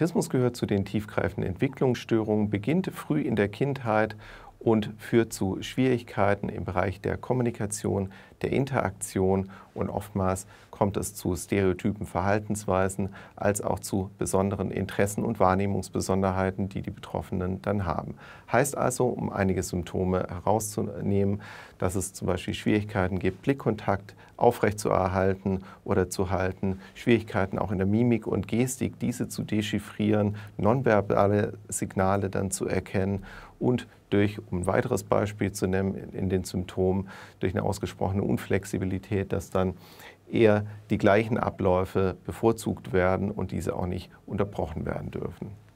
Autismus gehört zu den tiefgreifenden Entwicklungsstörungen, beginnt früh in der Kindheit und führt zu Schwierigkeiten im Bereich der Kommunikation, der Interaktion, und oftmals kommt es zu stereotypen Verhaltensweisen als auch zu besonderen Interessen und Wahrnehmungsbesonderheiten, die die Betroffenen dann haben. Heißt also, um einige Symptome herauszunehmen, dass es zum Beispiel Schwierigkeiten gibt, Blickkontakt aufrechtzuerhalten oder zu halten, Schwierigkeiten auch in der Mimik und Gestik, diese zu dechiffrieren, nonverbale Signale dann zu erkennen und durch, um ein weiteres Beispiel zu nennen, in den Symptomen durch eine ausgesprochene Unflexibilität, dass dann eher die gleichen Abläufe bevorzugt werden und diese auch nicht unterbrochen werden dürfen.